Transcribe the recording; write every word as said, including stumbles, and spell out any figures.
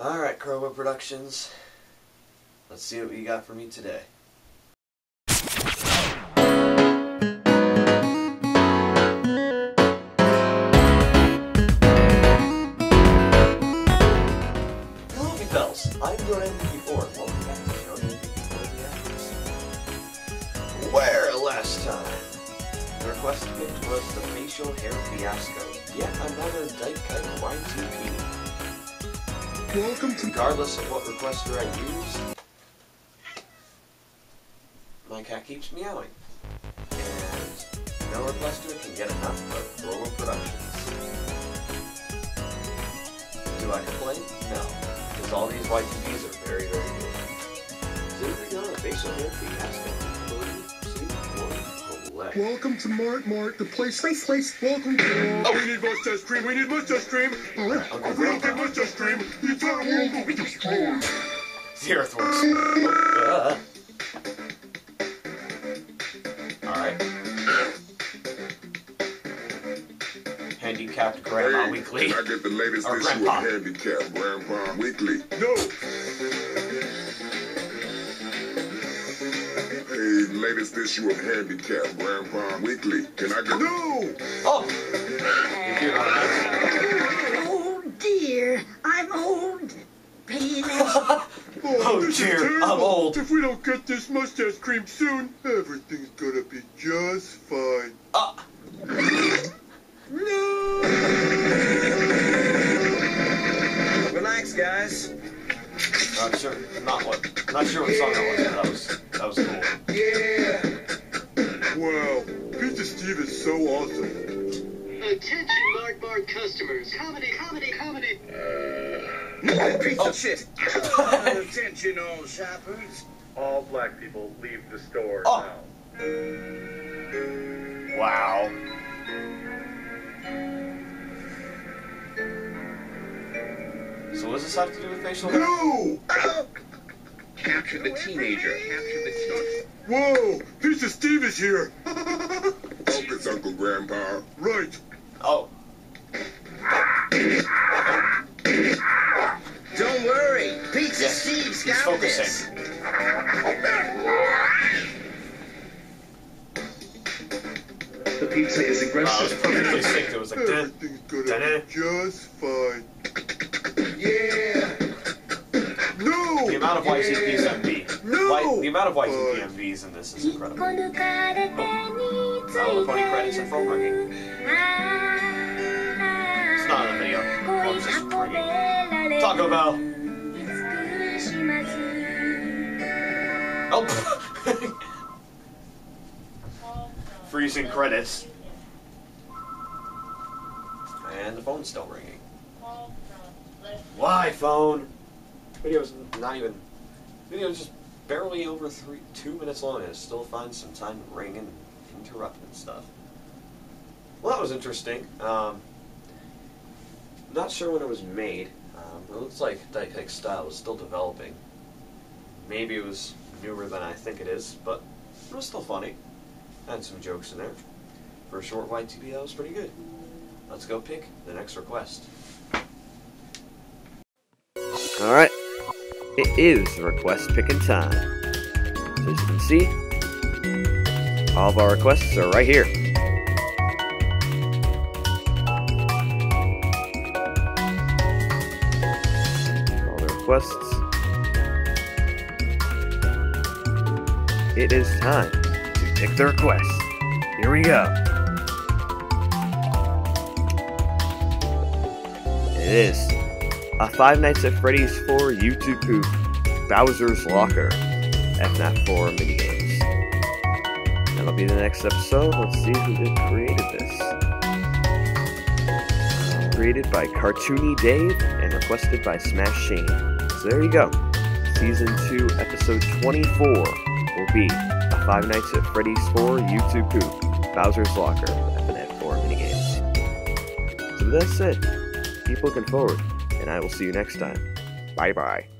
Alright, Krobo Productions, let's see what you got for me today. Hello, Pals. I'm JoeDan fifty-four. Welcome back to JoeDan fifty-four. Where last time? The request picked was the facial hair fiasco. Yet another dyke cut Y T P. Welcome to regardless of what requester I use, my cat keeps meowing, and no requester can get enough of Roma Productions. Do I complain? No, because all these Y T Ps are very, very good. So here we go, the facial hair fiasco. three, two, one, select. Welcome to Mart Mart, the place, place, place. Welcome to. Oh, we need mustache cream. We need mustache cream. Uncle Grandpa. Stream, the entire world will be destroyed! It's the earthworms. Uh. Alright. Handicapped Grandma hey, Weekly. Can I get the latest or issue Grandpa. Of Handicapped Grandpa Weekly? No! Hey, latest issue of Handicapped Grandpa Weekly. Can I get. No! Oh! If you're not I'm old, penis. Oh, oh this dear, is terrible. I'm old. If we don't get this mustache cream soon, everything's gonna be just fine. Uh. No. Relax, guys. Not sure. Not what. Not sure what yeah. song that was. But that was. That was cool. Yeah. Wow, Pizza Steve is so awesome. Attention, Mart Mart customers. Comedy, comedy, comedy. Uh, piece oh, of shit. Attention, all shoppers. All black people leave the store oh. now. Wow. So what does this have to do with facial hair? No! Oh. Capture the teenager. Capture the teenager. Whoa! Pizza Steve is here. Focus, Uncle Grandpa. Right. Oh. Don't worry. Pizza yes. Steve's got focusing. This. The pizza is aggressive. Wow, I was perfectly sick. It was like, everything's gonna be just fine. Yeah. No. The amount of Y C Ps yeah. M V. No. Y the amount of Y C P uh, M Vs in this is incredible. Oh. All the funny credits and phone ringing. It's not in the video. Well, it's just ringing. Taco Bell. Oh. Freezing credits. And the phone's still ringing. Why phone? Video's not even. Video's just barely over three, two minutes long, and it still finds some time to ring and interrupt and stuff. Well, that was interesting. Um, not sure when it was made. Um, it looks like Dyke Hicks style was still developing. Maybe it was newer than I think it is, but it was still funny. Had some jokes in there. For a short Y T P, that was pretty good. Let's go pick the next request. Alright. It is the request picking time. So as you can see, all of our requests are right here. All the requests. It is time to pick the request. Here we go. It is. A Five Nights at Freddy's four YouTube poop, Bowser's Locker, F NAF four minigames. That'll be the next episode. Let's see who created this. Created by Cartoony Dave and requested by Smash Shane. So there you go. Season two, Episode twenty-four will be A Five Nights at Freddy's four YouTube poop, Bowser's Locker, F NAF four minigames. So that's it. Keep looking forward. And I will see you next time. Bye-bye.